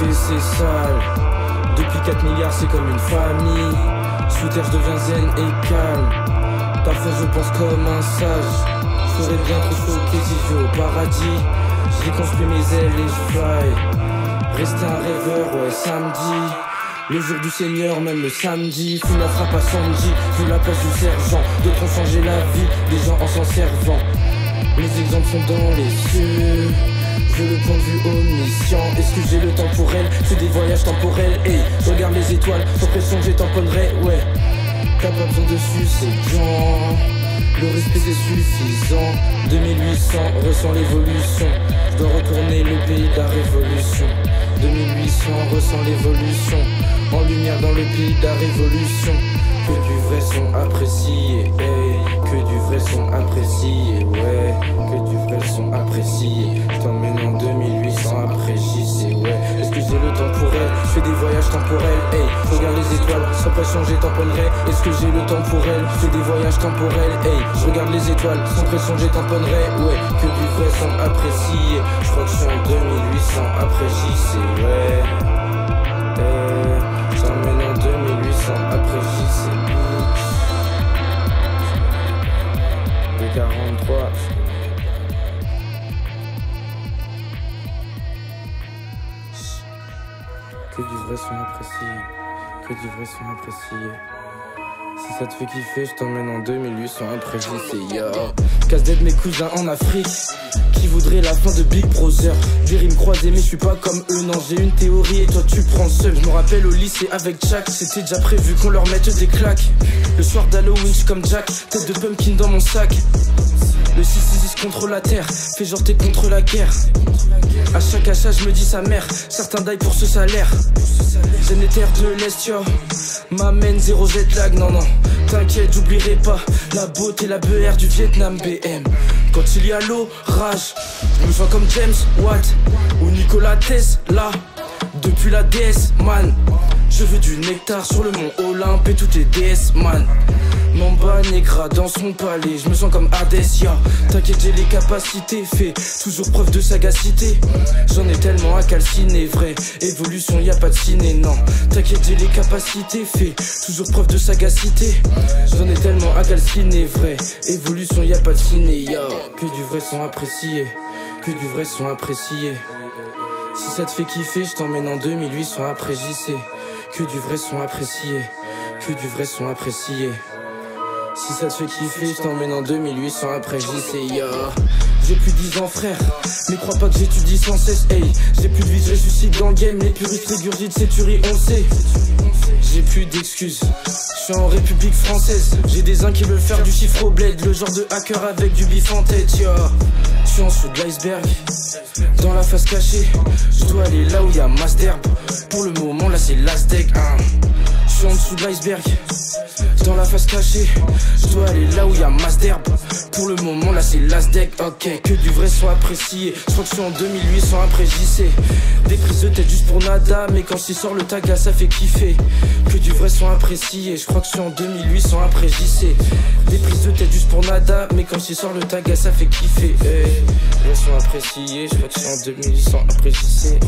fils est sale. Depuis 4 milliards c'est comme une famille. Sous terre je deviens zen et calme. Parfois je pense comme un sage. Je serais bien trop choqué si je vais au paradis. J'ai construit mes ailes et je fly. Rester un rêveur, ouais, samedi. Le jour du Seigneur, même le samedi. Fous la frappe à Sandy, vu la place du sergent. D'autres ont changé la vie, des gens en s'en servant. Les exemples sont dans les cieux. Je veux le point de vue omniscient. Est-ce que j'ai le temps pour elle? C'est des voyages temporels. Hey, je regarde les étoiles, sans pression j'ai tamponnerai, ouais. T'as pas besoin de sucer ces gens. Le respect c'est suffisant. 2800, ressent l'évolution. Je dois retourner le pays de la révolution. 2800, ressent l'évolution. En lumière dans le pays de la révolution. Que du vrai son apprécié, hey. Que du vrai son apprécié, ouais. Que du vrai son apprécié. Je t'emmène en 2800 après JC, ouais. Est-ce que j'ai le temps pour elle? Je fais des voyages temporels, hey. Regarde les étoiles, sans pression j'ai tamponnerai. Est-ce que j'ai le temps pour elle? Je fais des voyages temporels, hey. Je regarde les étoiles, sans pression j'ai tamponnerai, ouais. Que du vrai son apprécié. Je crois que je suis en 2800 après JC, ouais. Je t'emmène en 2800 après JC, bitch. B43. Que du vrai son apprécié, que du vrai son apprécié. Si ça te fait kiffer, je t'emmène en 2800 après JC, yo. Casse-tête mes cousins en Afrique, qui voudraient la fin de Big Brother. Des rimes croisées mais je suis pas comme eux, non j'ai une théorie et toi tu prends seul. Je me rappelle au lycée avec Jack, c'était déjà prévu qu'on leur mette des claques. Le soir d'Halloween, j'suis comme Jack, tête de pumpkin dans mon sac. Le 666 contre la terre, fais genre t'es contre la guerre. A chaque achat je me dis sa mère, certains die pour ce salaire. J'aime les terres de l'Est, yo, m'amène 0 Z-lag, non non. T'inquiète, j'oublierai pas la beauté, la BR du Vietnam BM. Quand il y a l'orage, je me sens comme James Watt ou Nikola Tesla. Depuis la déesse, man, je veux du nectar sur le mont Olympe et toutes les déesses, man. Mamba Negra dans son palais, je me sens comme Adesia. T'inquiète, j'ai les capacités, fais toujours preuve de sagacité. J'en ai tellement à calciner, vrai, évolution, y a pas de ciné, non. T'inquiète, j'ai les capacités, fais toujours preuve de sagacité. J'en ai tellement à calciner, vrai, évolution, y a pas de ciné, yo. Que du vrai son apprécié, que du vrai son apprécié. Si ça te fait kiffer, je t'emmène en 2800 après JC. Que du vrai son apprécié, que du vrai son apprécié. Si ça te fait kiffer, je t'emmène en 2800 après JC, yo. J'ai plus de 10 ans frère, mais crois pas que j'étudie sans cesse, hey. J'ai plus de vie, je ressuscite dans le game, les puristes régurgitent ces tueries, on sait. J'ai plus d'excuses, je suis en République française. J'ai des uns qui veulent faire du chiffre au bled, le genre de hacker avec du bif en tête, yo. Je suis en dessous de l'iceberg, dans la face cachée. Je dois aller là où y'a masse d'herbe, pour le moment là c'est l'Aztec, hein. Je suis en dessous de l'iceberg, dans la face cachée. Je dois aller là où y'a masse d'herbe, pour le moment là c'est l'Aztec, ok. Que du vrai soit apprécié, je crois que je suis en 2800 après JC. Des prises de tête juste pour nada, mais quand il sort le tag là ça fait kiffer. Que du vrai soit apprécié, je crois que je suis en 2800 après JC. Des prises de tête juste pour nada, mais quand il sort le tag là ça fait kiffer, hey. Ils sont appréciés, je crois que c'est en 2800 après JC.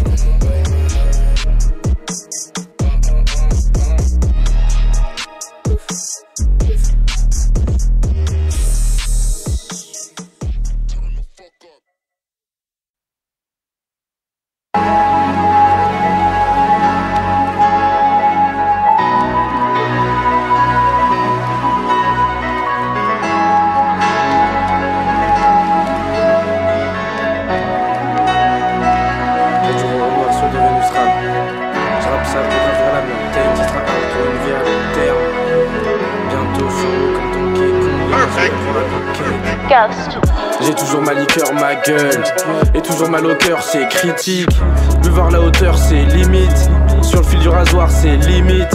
J'ai toujours ma liqueur, ma gueule, et toujours mal au cœur, c'est critique. Buvard la hauteur, c'est limite. Sur le fil du rasoir, c'est limite.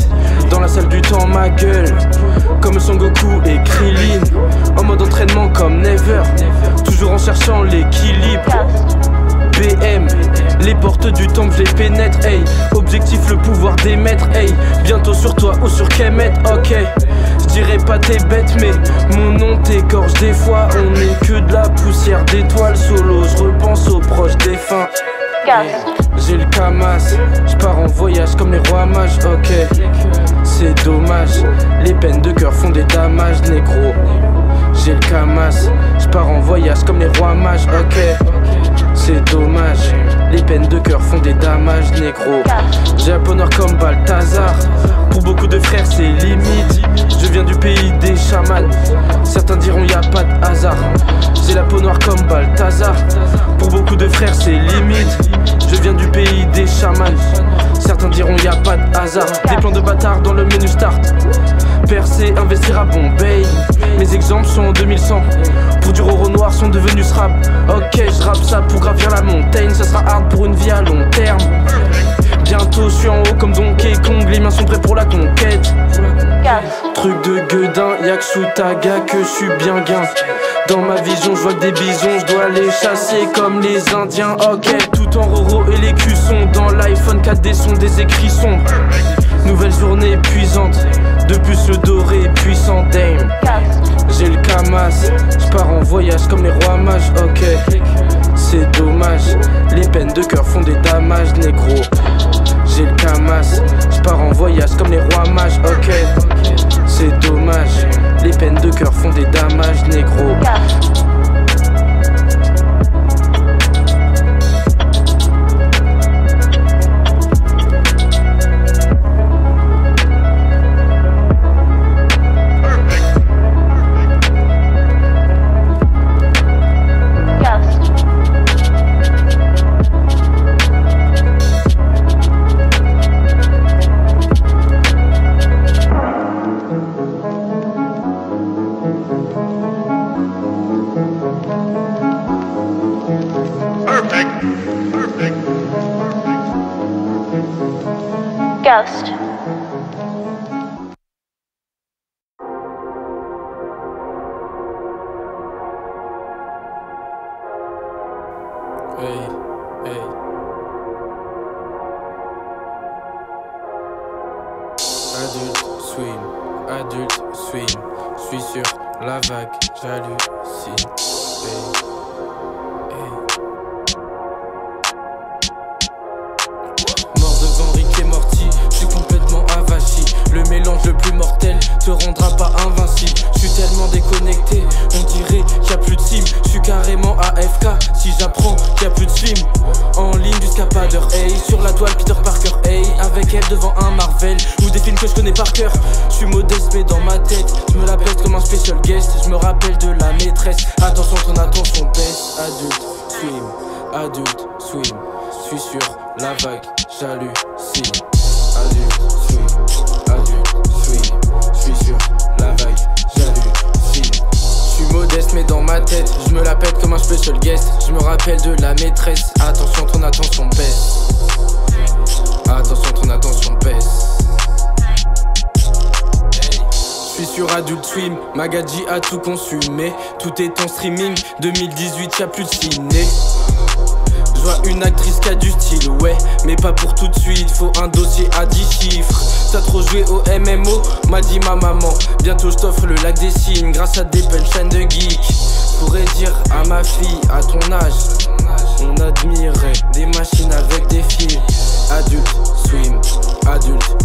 Dans la salle du temps, ma gueule, comme Son Goku et Krillin. En mode entraînement comme Never, toujours en cherchant l'équilibre. BM, les portes du temple, je les pénètre, hey. Objectif, le pouvoir des maîtres, hey. Bientôt sur toi ou sur Kemet, ok. Je dirais pas t'es bête mais mon nom t'écorche des fois. On est que de la poussière d'étoiles solo. Je repense aux proches défunts. Hey. j'ai le Kamas. J'pars en voyage comme les rois mages, ok. C'est dommage, les peines de cœur font des damages, négro. J'ai le Kamas, j'pars en voyage comme les rois mages, ok. C'est dommage, les peines de cœur font des damages, négro. J'ai un bonheur comme Balthazar. Pour beaucoup de frères c'est limite. Je viens du pays des chamans. Certains diront y a pas de hasard. J'ai la peau noire comme Balthazar. Pour beaucoup de frères c'est limite. Je viens du pays des chamans. Certains diront y a pas de hasard. Des plans de bâtard dans le menu start. Percer, investir à Bombay. Mes exemples sont en 2100. Pour du roro noir sont devenus rap. Ok, je rappe ça pour gravir la montagne. Ça sera hard pour une vie à long terme. Bientôt je suis en haut comme Donkey Kong. Les mains sont prêts pour la conquête. Truc de gueudin, y'a que sous ta gars que je suis bien gain. Dans ma vision je vois des bisons, je dois les chasser comme les indiens. Ok, tout en roro et les culs sont dans l'iPhone 4D sont des écrits sombres. Nouvelle journée épuisante, de plus le doré puissant dame. J'ai le Kamas, j'pars en voyage comme les rois mages, ok. C'est dommage, les peines de cœur font des damages, négro. J'ai le Kamas, j'pars en voyage comme les rois mages, ok. C'est dommage, les peines de cœur font des damages, négro. Magadji a tout consumé, tout est en streaming, 2018 y'a plus de ciné. Je vois une actrice qui a du style, ouais, mais pas pour tout de suite, faut un dossier à 10 chiffres. T'as trop joué au MMO, m'a dit ma maman, bientôt je t'offre le lac des cimes grâce à des punchlines de geek. Pourrais dire à ma fille, à ton âge, on admirait des machines avec des fils. Adult swim,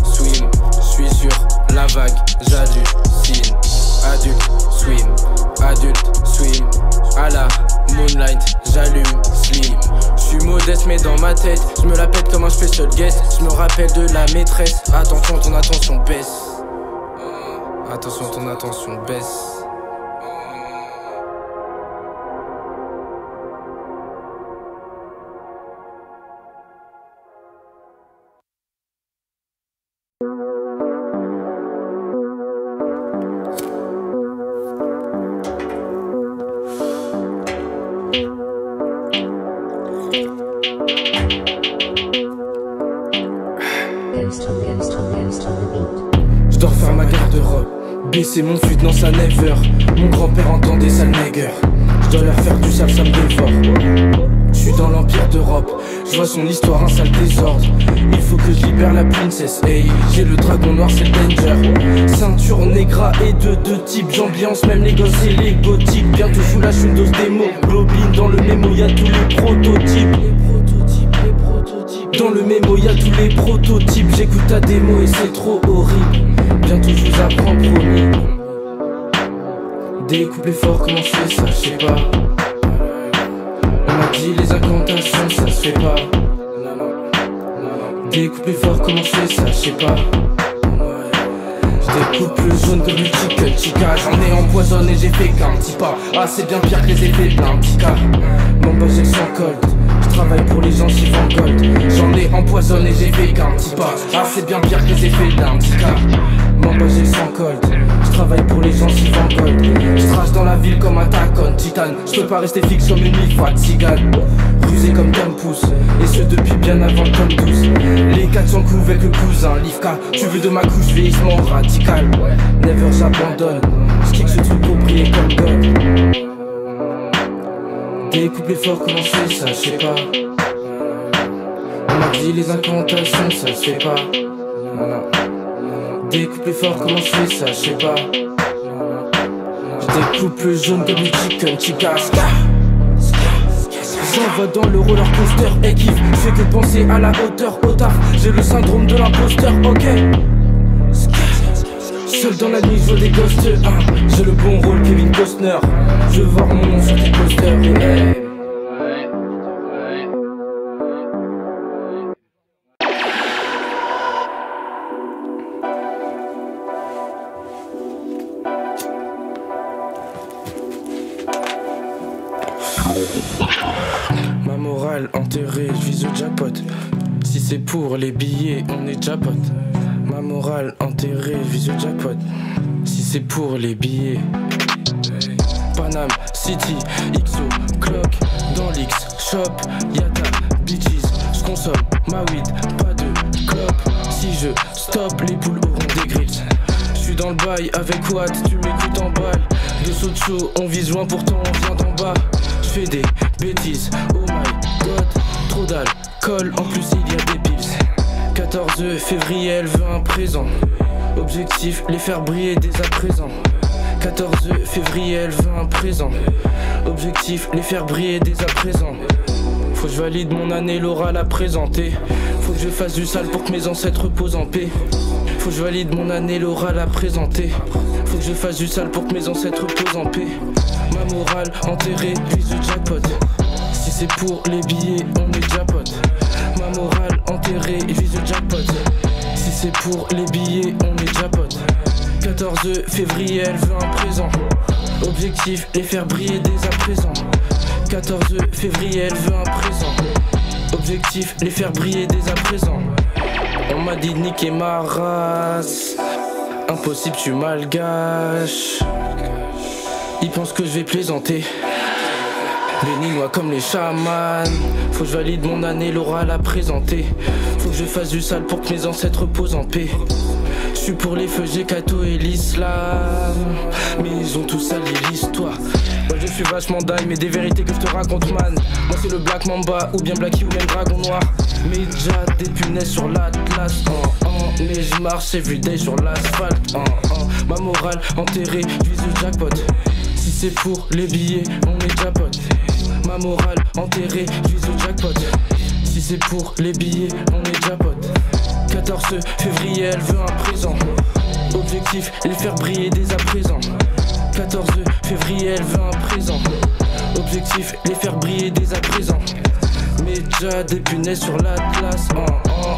je suis sur la vague, j'hallucine. Adult swim, à la moonlight, j'allume slim. J'suis modeste mais dans ma tête, j'me la pète comme un special guest. J'me rappelle de la maîtresse, attention ton attention baisse. Attention ton attention baisse. C'est mon fut dans sa never. Mon grand-père entend des sales nègres. Je dois leur faire du sale, ça me dévore. Je suis dans l'empire d'Europe. Je vois son histoire, un sale désordre. Il faut que je libère la princesse. Hey, j'ai le dragon noir, c'est danger. Ceinture négra et de type j'ambiance, même les gosses et les gothiques. Bientôt je vous lâche une dose d'hémoglobine. Dans le mémo y'a tous les prototypes. dans le mémo, y'a tous les prototypes. J'écoute ta démo et c'est trop horrible. Bientôt je vous apprends, promis. Découper fort, comment je fais ça, je sais pas. On m'a dit les incantations, ça se fait pas. Découper fort, comment je fais ça, je sais pas. J'découpe le jaune comme le chica. J'en ai empoisonné, j'ai fait qu'un petit pas. Ah, c'est bien pire que les effets plein petit cas. Mon bas j'ai le sang cold. J'travaille pour les gens, j'y vends gold. J'en ai empoisonné, j'ai fait qu'un petit pas. Ah, c'est bien pire que les effets d'un petit cas. Mon bas j'ai le sang cold. J'travaille pour les gens, j'y vends gold. J'trache dans la ville comme un tacon titane. J'peux pas rester fixe comme une mifat cigane. Rusé comme Tom Pouce, et ce depuis bien avant Tom Pouce. Les 400 coups avec le cousin, l'IFK. Tu veux de ma couche, vieillissement radical. Never j'abandonne. J'kick ce truc au prix et comme God. Découpe l'effort, comment c'est ça, je sais pas. On m'a dit les incantations, ça se fait pas. Découpe l'effort, comment c'est ça, je sais pas. Je découpe le jaune comme le chicken chica. J'en va dans le roller coaster, équipe. Je fais que penser à la hauteur, au taf. J'ai le syndrome de l'imposteur, ok. Seul dans la nuit, je vois des ghosts. J'ai le bon rôle, Kevin Costner. Je veux voir mon nom sur tes posters. Ma morale enterrée, je vise au jackpot. Si c'est pour les billets, on est jackpot. Ma morale enterrée, je vise au jackpot. Si c'est pour les billets. Panam City, XO, Clock, dans l'X, Shop, Yata, Bitches, j'consomme ma weed, pas de clope. Si je stoppe, les poules auront des grips. J'suis dans le bail avec Watt, tu m'écoutes en balle. Dos ocho, on vise loin, pourtant on vient d'en bas. J'fais des bêtises, oh my god. Trop d'alcool, en plus il y a des pips. 14 février, elle veut un présent. Objectif, les faire briller dès à présent. 14 février, elle veut un présent. Objectif, les faire briller dès à présent. Faut que je valide mon année, Laura l'a présentée. Faut que je fasse du sale pour que mes ancêtres reposent en paix. Faut que je valide mon année, Laura l'a présentée. Faut que je fasse du sale pour que mes ancêtres reposent en paix. Ma morale enterrée, vise le jackpot. Si c'est pour les billets, on est jackpot. Ma morale enterrée, vise le jackpot. Si c'est pour les billets, on est jackpot. 14 février, elle veut un présent. Objectif, les faire briller dès à présent. 14 février, elle veut un présent. Objectif, les faire briller dès à présent. On m'a dit niquer ma race. Impossible, tu malgaches. Ils pensent que je vais plaisanter. Béninois comme les chamans. Faut que je valide mon année, Laura l'a présentée. Faut que je fasse du sale pour que mes ancêtres reposent en paix. Je suis pour les feux, j'ai Kato et l'islam. Mais ils ont tous sali l'histoire. Moi je suis vachement dingue, mais des vérités que je te raconte, man. Moi c'est le Black Mamba, ou bien Blacky, ou même Dragon Noir. Mais déjà des punaises sur l'Atlas, mais je marche everyday sur l'asphalte, Ma morale enterrée, je vise le jackpot. Si c'est pour les billets, on est jackpot. Ma morale enterrée, je vise le jackpot. Si c'est pour les billets, on est jackpot. 14 février, elle veut un présent. Objectif, les faire briller dès à présent. 14 février, elle veut un présent. Objectif, les faire briller dès à présent. Mais déjà des punaises sur l'Atlas,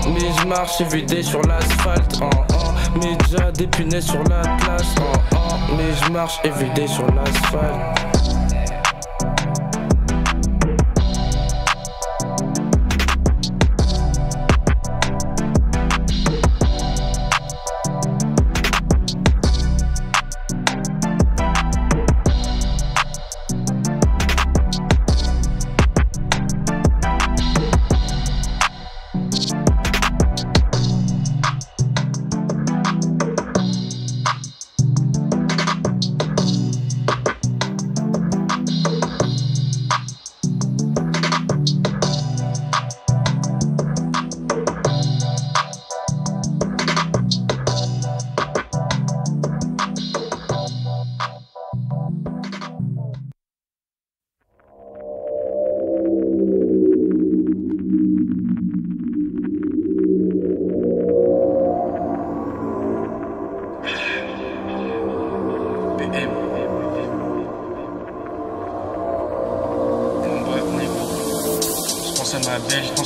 Mais je marche everyday sur l'asphalte, Mais déjà des punaises sur l'Atlas, Mais je marche everyday sur l'asphalte.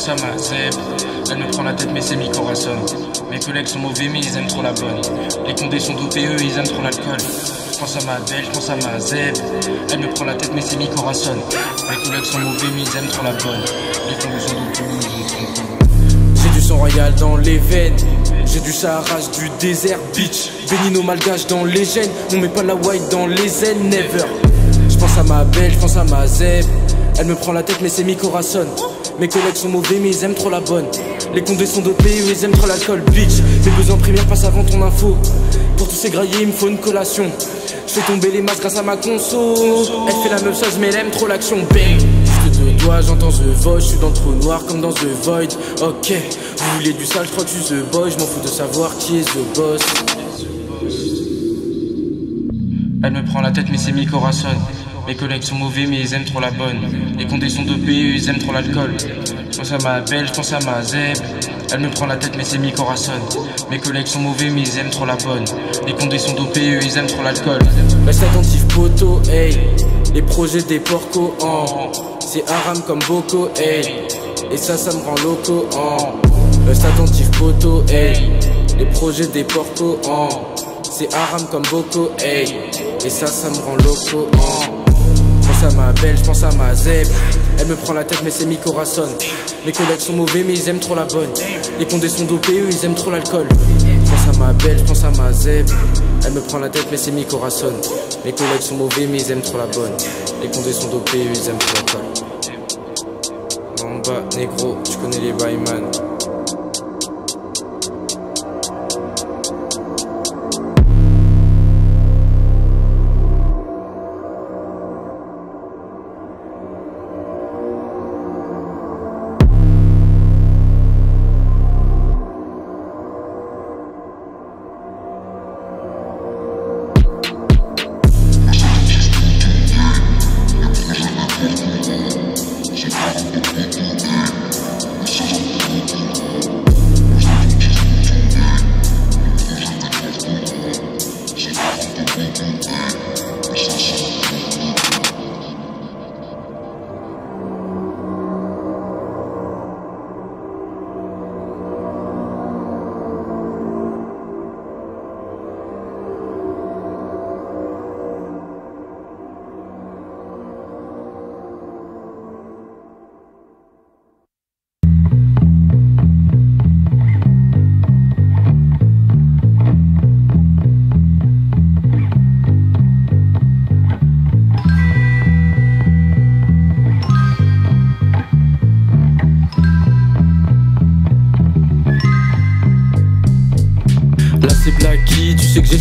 ça ma zèbre. Elle me prend la tête mais c'est mi CORAZÓN. Mes collègues sont mauvais mais ils aiment trop la bonne. Les condés sont dopés eux ils aiment trop l'alcool. Je pense à ma belle, je pense à ma zèbre. Elle me prend la tête mais c'est mi CORAZÓN. Mes collègues sont mauvais mais ils aiment trop la bonne. Les condés sont dopés eux ils aiment trop. J'ai du sang royal dans les veines. J'ai du Sahara, du désert, bitch. Bénino malgache dans les gènes. On met pas la white dans les ailes, never. Je pense à ma belle, je pense à ma zèbre. Elle me prend la tête mais c'est mi CORAZÓN. Mes collègues sont mauvais mais ils aiment trop la bonne. Les condés sont dopés ou ils aiment trop l'alcool, bitch. Mes besoins primaires passent avant ton info. Pour tous ces graillés il me faut une collation. Je fais tomber les masses grâce à ma conso. Elle fait la meuf sage mais elle aime trop l'action, bang. J'entends The Voice, je suis dans le trou noir comme dans The Void. Ok, vous voulez du sale, je crois que je suis The Boy. Je m'en fous de savoir qui est The Boss. Elle me prend la tête mais c'est mi CORAZÓN. Mes collègues sont mauvais mais ils aiment trop la bonne. Les condés sont dopés, ils aiment trop l'alcool. Je pense à ma belle, je pense à ma zèbre. Elle me prend la tête mais c'est mi CORAZÓN. Mes collègues sont mauvais mais ils aiment trop la bonne. Les condés sont dopés, ils aiment trop l'alcool. Reste attentif poteau, hey. Les projets des porcos, en. C'est haram comme Boko, hey. Et ça me rend loco, en. Reste attentif poteau, hey. Les projets des porcos, en. C'est haram comme Boko, hey. Et ça me rend loco, en. Je pense à ma belle, je pense à ma zèbre. Elle me prend la tête mais c'est mi CORAZÓN. Mes collègues sont mauvais mais ils aiment trop la bonne. Les condés sont dopés, eux ils aiment trop l'alcool. Je pense à ma belle, je pense à ma zèbre. Elle me prend la tête mais c'est mi CORAZÓN. Mes collègues sont mauvais mais ils aiment trop la bonne. Les condés sont dopés, eux ils aiment trop l'alcool. Mamba, négro, tu connais les byman.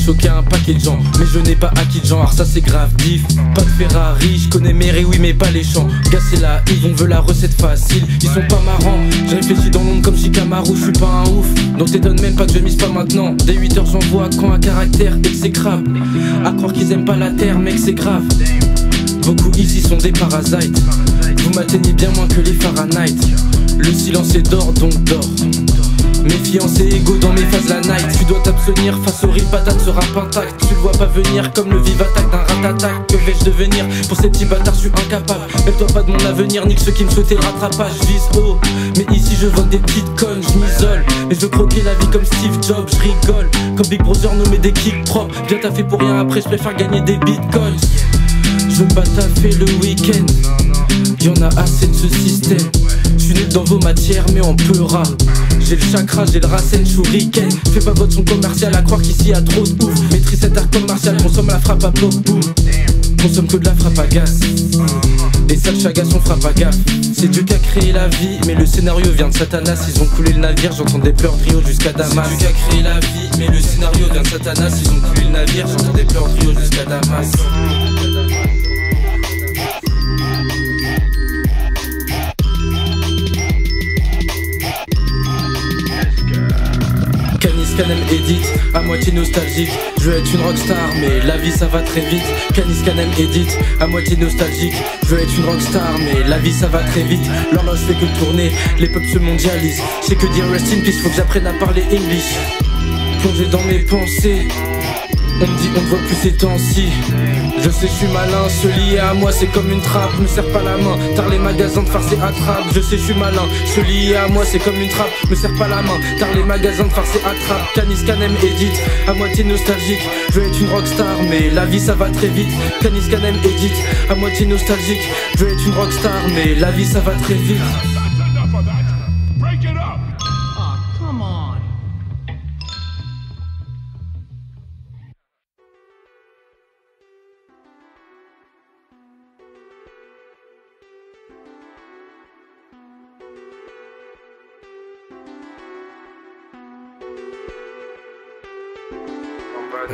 Choqué un paquet de gens, mais je n'ai pas acquis de genre, ça c'est grave diff. Pas de Ferrari, je connais mes oui mais pas les champs. Gasser la hive, on veut la recette facile. Ils sont pas marrants, j'ai réfléchi dans l'ombre comme Shikamaru, je suis pas un ouf. Donc t'étonnes même pas que je mise pas maintenant. Dès 8h j'envoie quand un caractère exécrable. À croire qu'ils aiment pas la terre, mec c'est grave. Beaucoup ici sont des parasites. Vous m'atteignez bien moins que les Fahrenheit. Le silence est d'or donc d'or. Mes fiancés égaux dans mes phases la night. Tu dois t'abstenir face aux riz patates, ce rap intact. Tu le vois pas venir comme le vive attaque d'un rat-attaque. Que vais-je devenir pour ces petits bâtards, je suis incapable. Mets-toi pas de mon avenir, nique ceux qui me souhaitaient le rattrapage. Je vise haut, mais ici je vends des petites connes. Je m'isole, mais je veux croquer la vie comme Steve Jobs. Je rigole, comme Big Brother nommé des kick propres. Bien t'as fait pour rien, après je préfère gagner des bitcoins. Je veux pas taffer le week-end, y'en a assez de ce système. Je suis nul dans vos matières mais on peut rat. J'ai le chakra, j'ai le racine shuriken. Fais pas votre son commercial à croire qu'ici y'a trop de bouffe. Maîtrise cet art commercial, consomme la frappe à bloc boum. Consomme que de la frappe à gaz. Les sales chagas on frappe à gaffe. C'est Dieu qui a créé la vie, mais le scénario vient de Satanas. Ils ont coulé le navire, j'entends des pleurs de Rio jusqu'à Damas. C'est Dieu qui a créé la vie, mais le scénario vient de Satanas. Ils ont coulé le navire, j'entends des pleurs de Rio jusqu'à Damas. Canis Canem Edit, à moitié nostalgique. Je veux être une rockstar, mais la vie ça va très vite. Canis Canem Edit, à moitié nostalgique. Je veux être une rockstar, mais la vie ça va très vite. L'horloge fait que tourner, les peuples se mondialisent. C'est que dire rest in peace, faut que j'apprenne à parler English. Plongé dans mes pensées, On me dit on ne voit plus ces temps-ci. Je sais je suis malin, se lier à moi c'est comme une trappe. Me serre pas la main, car les magasins de farce et attrape. Je sais je suis malin, se lier à moi c'est comme une trappe. Me serre pas la main, car les magasins de farce et attrape. Canis Canem Edit, à moitié nostalgique. Je veux être une rockstar mais la vie ça va très vite. Canis Canem Edit, à moitié nostalgique. Je veux être une rockstar mais la vie ça va très vite.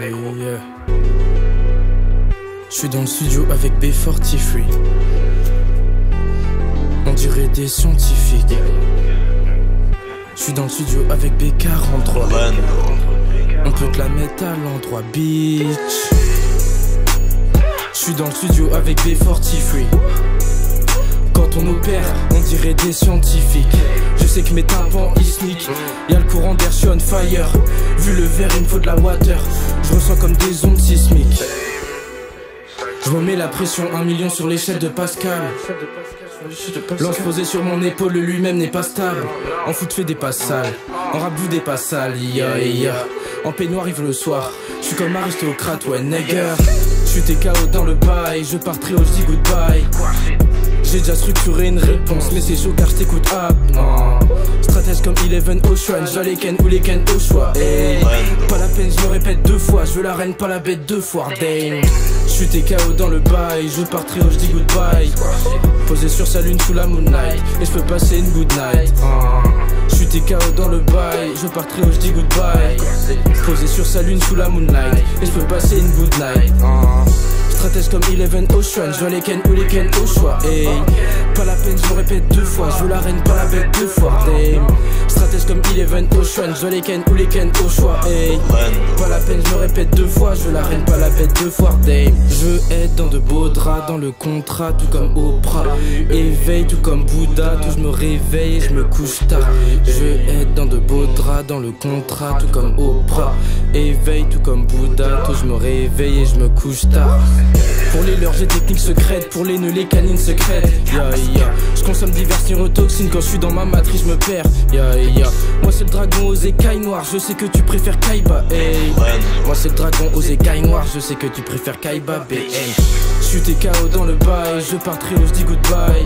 Hey, yeah. Je suis dans le studio avec B43. On dirait des scientifiques. Je suis dans le studio avec B43. On peut te la mettre à l'endroit, bitch. Je suis dans le studio avec B43. Quand on opère, on dirait des scientifiques. Je sais que mes tympans ils sneak. Y'a le courant d'air, je suis on fire. Vu le verre, il me faut de la water. Je ressens comme des ondes sismiques. Je remets la pression, 1 million sur l'échelle de Pascal. Lance posé sur mon épaule, lui-même n'est pas stable. En foot fait des passes sales, en rap vous des passes sales, yeah, yeah. En peignoir arrive le soir, je suis comme aristocrate, ouais nigger. Je suis TKO dans le bail, je pars très haut, je dis goodbye. J'ai déjà structuré une réponse, mais c'est chaud car je t'écoute hop, non. Stratège comme Eleven Ocean, je les ken ou les ken au choix. Hey, pas la peine, je me répète 2 fois, je veux la reine, pas la bête 2 fois. Dang, je suis TKO dans le bail, je pars très haut, je dis goodbye. Posé sur sa lune sous la moonlight, et je peux passer une good night. Je suis TKO dans le bail, je pars très haut, je dis goodbye. Posé sur sa lune sous la moonlight, et je peux passer une good night. Stratège comme Eleven Ocean, je veux les ken ou les ken au choix. Hey, pas la peine, je me répète 2 fois, je veux la reine, pas la bête 2 fois. Damn, stratège comme Eleven Ocean, je veux les ken ou les ken au choix. Hey, pas la peine, je me répète 2 fois, je veux la reine, pas la bête 2 fois. Damn, je veux être dans de beaux draps, dans le contrat, tout comme Oprah. Éveille, tout comme Bouddha, tout je me réveille et je me couche tard. Je veux être dans de beaux draps, dans le contrat, tout comme Oprah. Éveille, tout comme Bouddha, tout je me réveille et je me couche tard. Pour les leurs j'ai des techniques secrètes, pour les nœuds les canines secrètes. Yeah, yeah. Je consomme diverses neurotoxines, quand je suis dans ma matrice je me perds. Yeah, yeah. Moi c'est le dragon aux écailles noires, je sais que tu préfères Kaiba. Hey. Moi c'est le dragon aux écailles noires, je sais que tu préfères Kaiba. Hey. Je suis TKO dans le bail, je pars très haut, je dis goodbye.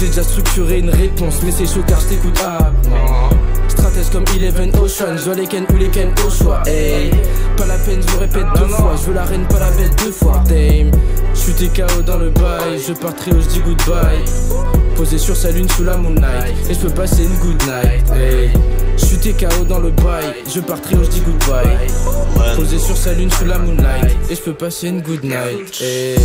J'ai déjà structuré une réponse, mais c'est chaud car je t'écoute ah, non. Stratège comme Eleven Ocean, je veux les ken ou les ken au choix. Hey, pas la peine, je répète 2 fois, je veux la reine, pas la bête 2 fois. Damn, je suis TKO dans le bail, je pars très haut, je dis goodbye. Posé sur sa lune sous la moonlight, et je peux passer une good night. Hey, je suis TKO dans le bail, je pars très haut, je dis goodbye. Posé sur sa lune sous la moonlight, et je peux passer une good night. Hey.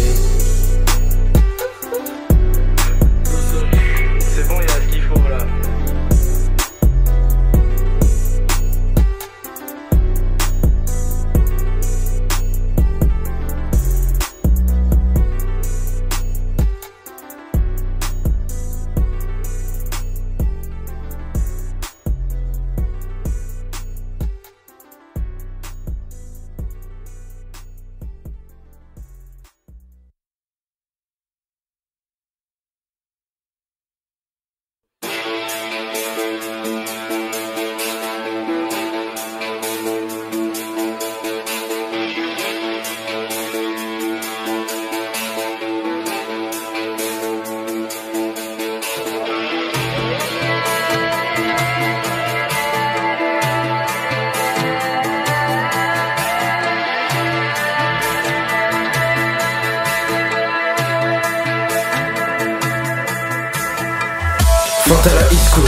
Vente à la disco,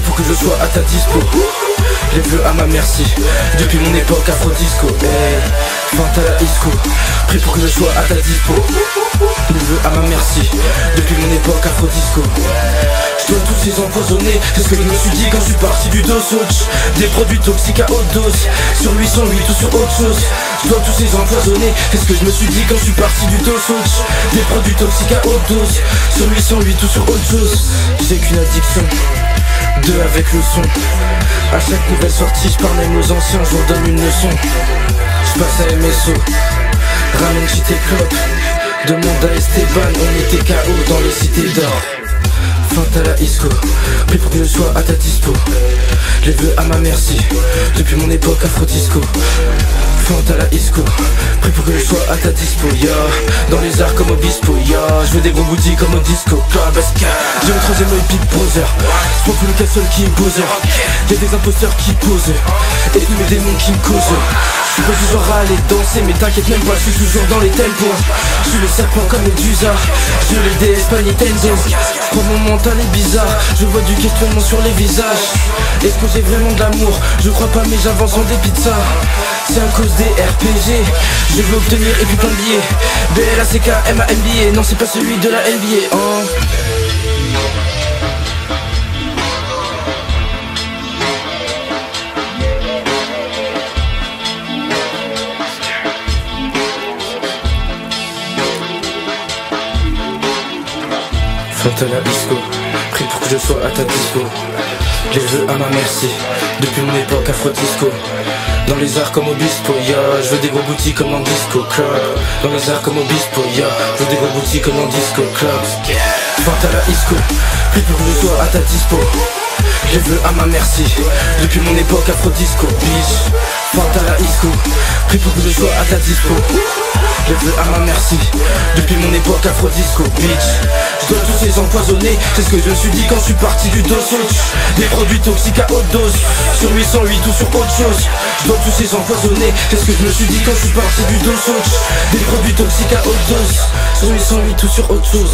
prie pour que je sois à ta dispo. Les bleus à ma merci, depuis mon époque afro disco. Hey, vente à la disco, prie pour que je sois à ta dispo. Les bleus à ma merci, depuis mon époque afro disco. Je dois tous ces empoisonnés, c'est ce que je me suis dit quand je suis parti du dos ocho. Des produits toxiques à haute dose, sur 808 ou sur autre chose. Je dois tous ces empoisonnés, c'est ce que je me suis dit quand je suis parti du dos ocho. Des produits toxiques à haute dose, sur 808 ou sur autre chose. J'ai qu'une addiction, 2 avec le son. À chaque nouvelle sortie, je parle même aux anciens, je leur donne une leçon. passe à MSO. Ramène chez tes clopes. Demande à Esteban, on était KO dans les cités d'or. Feinte à la DI$CO, prie pour que je sois à ta dispo. Les vœux à ma merci, depuis mon époque afro-disco. Feinte à la DI$CO, prie pour que je sois à ta dispo, yeah. Dans les arts comme Obispo, yeah. Je veux des gros booty comme au disco, toi basca. J'ai le troisième œil Big Brother, c'est pour le castle qui est poser. Y'a des imposteurs qui posent, et tous mes démons qui me causent. Je suis pas du genre à aller danser, mais t'inquiète même pas, je suis toujours dans les tempos. Je suis le serpent comme Medusa, je les déesse pas les tendos. Quand mon mental est bizarre, je vois du questionnement sur les visages. Est-ce que j'ai vraiment de l'amour? Je crois pas, mais j'avance en des pizzas. C'est à cause des RPG, je veux obtenir et puis plein de billets. B-L-A-C-K-M-A-M-B-A, non c'est pas celui de la NBA, hein. Feinte à la DI$CO, prie pour que je sois à ta dispo. Les vœux à ma merci, depuis mon époque afro-disco. Dans les arts comme Obispo, yeah. Je veux des gros boutiques comme un disco club. Dans les arts comme Obispo, yeah. Je veux des gros boutiques comme un disco club. Feinte à la DI$CO, prie pour que je sois à ta dispo. Les vœux à ma merci, depuis mon époque afro-disco, bitch. Feinte à la DI$CO, prie pour que je sois à ta dispo. Les vœux à ma merci, depuis mon époque afro-disco, bitch. Je dois tous les empoisonner, c'est ce que je me suis dit quand je suis parti du dos ocho. Des produits toxiques à haute dose, sur 808 ou sur autre chose. Je dois tous les empoisonner, c'est ce que je me suis dit quand je suis parti du dos ocho. Des produits toxiques à haute dose, sur 808 ou sur autre chose.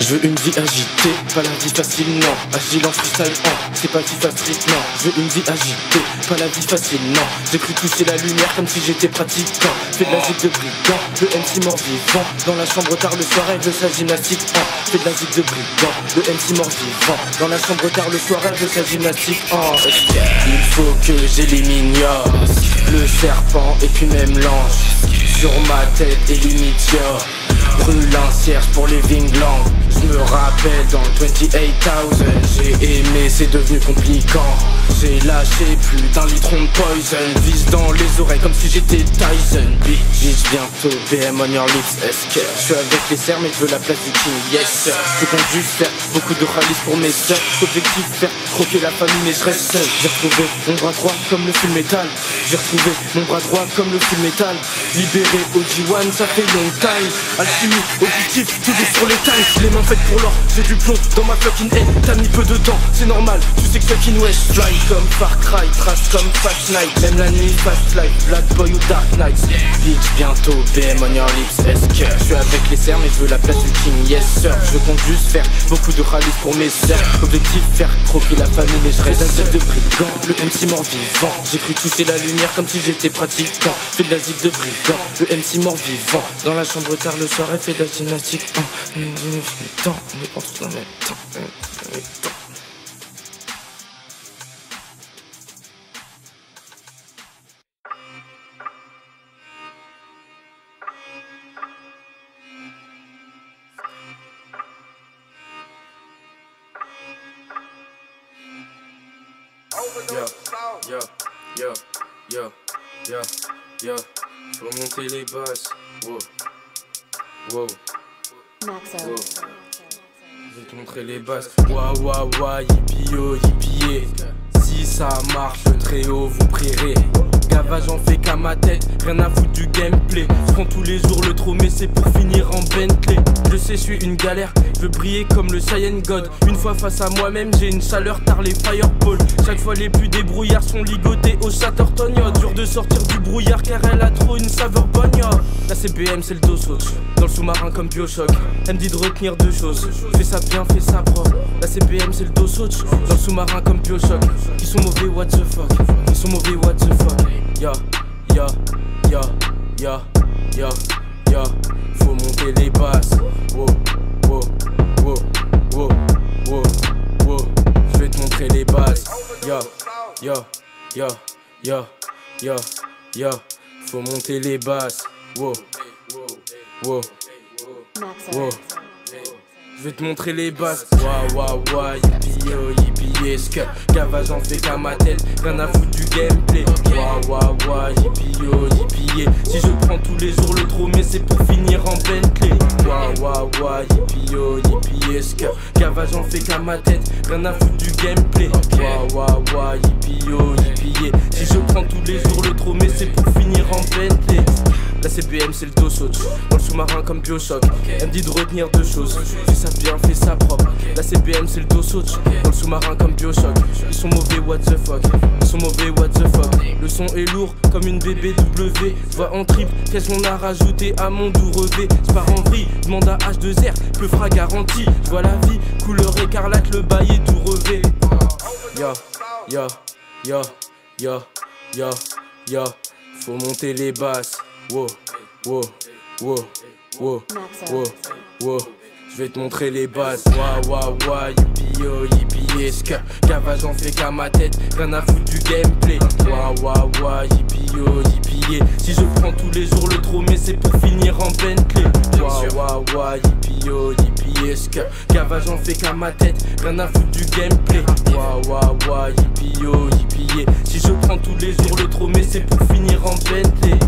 Je veux une vie agitée, pas la vie facile, non. Agile en freestyle, oh, c'est pas si facile, non. Je veux une vie agitée, pas la vie facile, non. J'ai cru toucher la lumière comme si j'étais pratiquant. Fais de la zip de brigand, le MC mort vivant. Dans la chambre tard le soir, elle veut sa gymnastique, oh. Fais de la zip de brigand, le MC mort vivant. Dans la chambre tard le soir, elle veut sa gymnastique, oh. Il faut que j'élimine le serpent et puis même l'ange. Sur ma tête et limite, brûle un cierge pour les Vinglands. Je me rappelle dans le 28000, j'ai aimé, c'est devenu compliquant. J'ai lâché plus d'un litre de poison, vise dans les oreilles comme si j'étais Tyson. Bitch, bientôt BM on your lips, est-ce que je suis avec les serres mais je veux la place du king, yes sir. Je compte juste faire beaucoup de ralices pour mes sœurs. Objectif, faire croquer la famille mais je reste seul. J'ai retrouvé mon bras droit comme le FULLMETAL. J'ai retrouvé mon bras droit comme le FULLMETAL. Libéré au G1, ça fait long time. Alchimie, objectif, toujours sur les tailles. Les mains faites pour l'or, j'ai du plomb dans ma fucking head. T'as mis peu de temps, c'est normal, tu sais que fucking West. Fly comme Far Cry, trace comme Fast Night. Même la nuit, Fast Life, Black Boy ou Dark Knight. Bitch, bientôt BM on your lips, est-ce que je suis avec les serres mais je veux la place du king, yes sir. Je compte juste faire beaucoup de rallies pour mes sœurs. Objectif, faire croquer la famille mais je reste un zip de brigand. Le MC mort vivant, j'ai cru toucher la lumière comme si j'étais pratiquant. Fais de la zip de brigand, le MC mort vivant. Dans la chambre tard le soir, elle fait de la gymnastique. Temps, on est entre dans le même temps, Yo, yo, yo, yo, yo, faut monter les basses, wow, wow. Wow. Je vais te montrer les bases. Wa wa wa, yippie yo, yippie. Si ça marche, le très haut vous prierez. Gavage, j'en fais qu'à ma tête, rien à foutre du gameplay. Prends tous les jours le trop, mais c'est pour finir en Bentley. Je sais, je suis une galère, je veux briller comme le Saiyan God. Une fois face à moi-même, j'ai une chaleur, tard les fireballs. Chaque fois, les plus débrouillards sont ligotés au Chatterton. Dur de sortir du brouillard car elle a trop une saveur bagna. La CBM, c'est le dos ocho. Dans le sous-marin comme Bioshock, elle me dit de retenir deux choses. Fais ça bien, fais ça propre. La CBM, c'est le dos ocho. Dans le sous-marin comme Bioshock. Ils sont mauvais, what the fuck. Ils sont mauvais, what the fuck. Ya, ya, ya, ya, ya, ya. Faut monter les basses. Wow, wow, wow, wow, wow, wow. Je vais te montrer les bases. Ya, ya, ya, ya, ya, ya. Faut monter les basses. Wow, wow, wow. Je vais te montrer les basses. Wa wa wa, yippie oh yippie esque. Gavage en fait qu'à ma tête, rien à foutre du gameplay. Wa wa wa, yippie oh yippie. Si je prends tous les jours le trop, mais c'est pour finir en Bentley. Wa wa wa, yippie oh yippie esque. Gavage en fait qu'à ma tête, rien à foutre du gameplay. Wa wa wa, yippie oh yippie. Si je prends tous les jours le trop, mais c'est pour finir en Bentley. La CBM c'est le dos ocho. Dans le sous-marin comme Bioshock. Elle me dit de retenir deux choses. Fais ça bien, fais ça propre. La CBM c'est le dos ocho. Dans le sous-marin comme Bioshock. Ils sont mauvais, what the fuck. Ils sont mauvais, what the fuck. Le son est lourd comme une BBW. Vois en triple, qu'est-ce qu'on a rajouté à mon doux revêt. Je pars en vrille, demande à H2R, peu fera garanti. Je vois la vie, couleur écarlate, le bail est tout revêt. Ya, ya, ya, ya, ya, ya. Faut monter les basses. Wow, wow, wow, wow, wow, wow. Je vais te montrer les bases. Wa wa wa, yippie oh yippie esque. Gavage en fait qu'à ma tête, rien à foutre du gameplay. Wa wa wa, yippie oh yippie. Si je prends tous les jours le trop, mais c'est pour finir en Bentley. Wa wa wa, yippie oh yippie esque. Gavage en fait qu'à ma tête, rien à foutre du gameplay. Wa wa wa, yippie oh yippie. Si je prends tous les jours le trop, mais c'est pour finir en Bentley.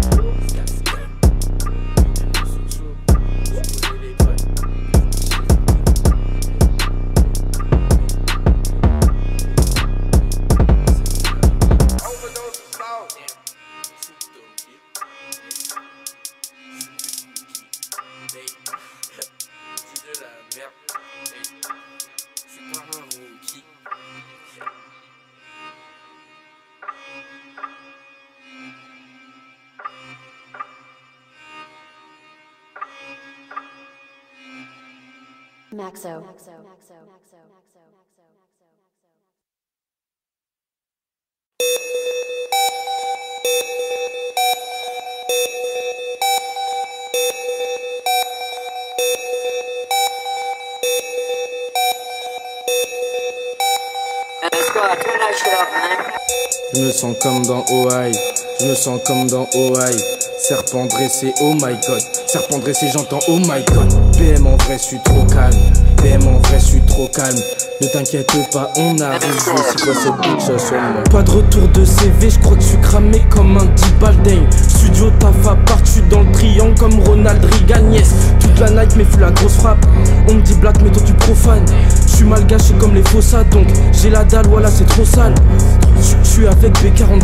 DI$CO. Je me sens comme dans Ohio. Je me sens comme dans Ohio. Serpent dressé, oh my god. Serpent dressé, j'entends oh my god. BM en vrai, je suis trop calme. BM en vrai, je suis trop calme. Ne t'inquiète pas, on arrive. C'est quoi cette bitch sur moi? Pas de retour de CV, je crois que je suis cramé comme un petit balding. Studio taf à part, je suis dans le triangle comme Ronald Reagan. Yes, toute la night, mais fous la grosse frappe. On me dit black, mais toi tu profanes. Je suis mal gâché comme les fossats, donc j'ai la dalle, voilà, c'est trop sale. Je suis avec B43.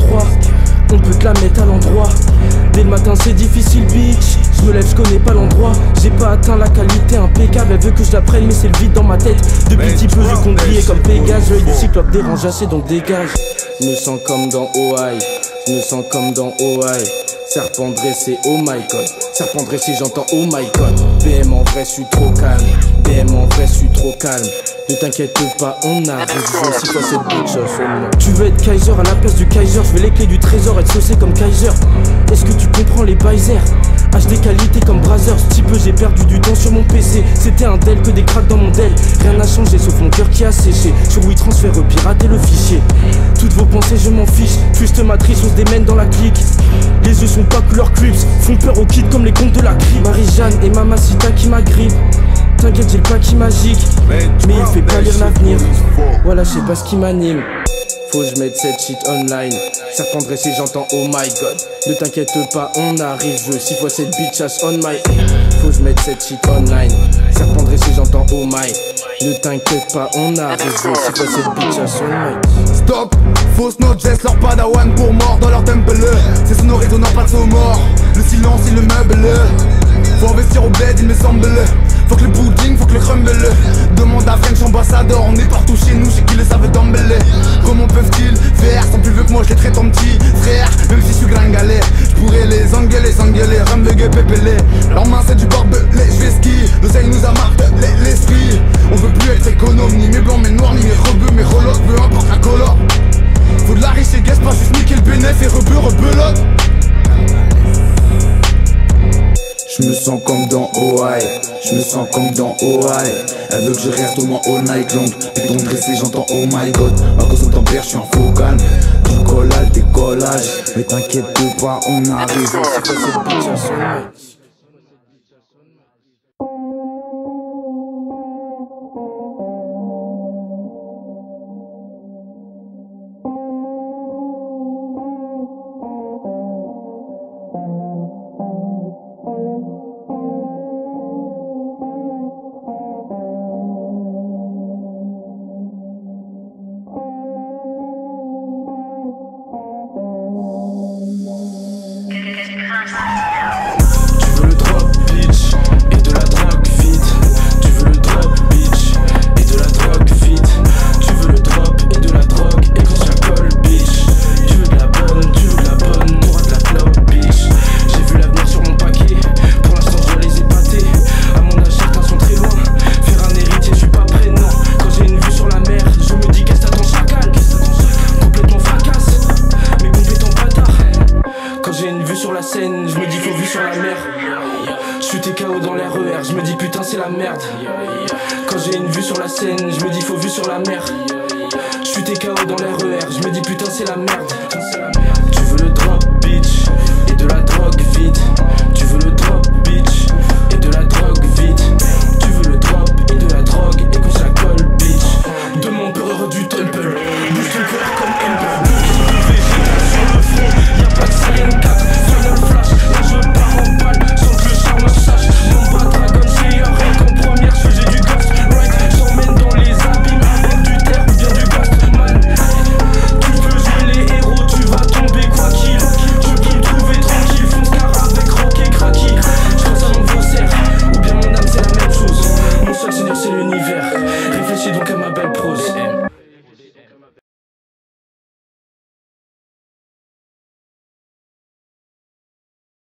On peut te la mettre à l'endroit. Dès le matin c'est difficile bitch. Je me lève, je connais pas l'endroit. J'ai pas atteint la qualité impeccable. Elle veut que je la prenne mais c'est le vide dans ma tête. Depuis petit peu je congrillais comme Pégase. L'œil du cyclope dérange assez donc dégage. Je me sens comme dans Ohio. Je me sens comme dans Ohio. Serpent dressé, oh my god. Serpent dressé, j'entends oh my god. BM en vrai, je suis trop calme. BM en vrai, je suis trop calme. Ne t'inquiète pas, on arrive. C'est quoi cette bitch off, oh. Tu veux être Kaiser à la place du Kaiser. Je veux les clés du trésor, être saucé comme Kaiser. Est-ce que tu comprends les baisers? HD qualité comme Brazzers. Petit peu j'ai perdu du temps sur mon PC. C'était un Dell, que des cracks dans mon Dell. Rien n'a changé sauf mon cœur qui a séché. Sur WeTransfer, pirater le fichier. Toutes vos pensées je m'en fiche. Twist matrice, on se démène dans la clique. Les yeux sont pas couleur Crips. Font peur aux kids comme les contes de la cri. Marie-Jeanne et Mamacita qui m'agrippent. T'inquiète j'ai le paquet magique. Mais il fait pas lire l'avenir. Voilà je sais pas ce qui m'anime. Faut que je mette cette shit online. Serpent dressé j'entends oh my god. Ne t'inquiète pas on arrive. Je veux 6 fois cette bitch ass on my. Faut que je mette cette shit online. Serpent dressé j'entends oh my. Ne t'inquiète pas on arrive. Je veux 6 fois cette bitch ass on my. top. Fausse note, jess leur padawan pour mort dans leur temple. C'est sonoré, donnant pas de saut mort. Le silence, il le meuble. Faut investir au bled, il me semble. Faut que le pudding, faut que le crumble. Demande à French ambassador, on est partout chez nous, chez qui le savent d'emblée. Comment peuvent-ils faire sans plus vieux que moi, je les traite en petit frère, même si je suis gringalet. Je pourrais les engueuler, s'engueuler, rambegueux, pépélé. Leurs mains c'est du barbelé, je vais skier. L'oseille nous a martelé l'esprit. On veut plus être économe, ni mes blancs, mes noirs, ni mes rebeux, mes reloques, peu importe la color. Faut de la riche et guess, pas juste niquer le bénéf et rebeu, rebelote. Je me sens comme dans Ohio, je me sens comme dans Ohio. Elle veut que je reste au moins all night long. Et donc dressé j'entends oh my god. À cause de ton père je suis en faux calme. Du collage, décollage. Mais t'inquiète pas, on arrive. C'est pas cette bitch à son œil. Sur la mer, je me dis putain c'est la merde.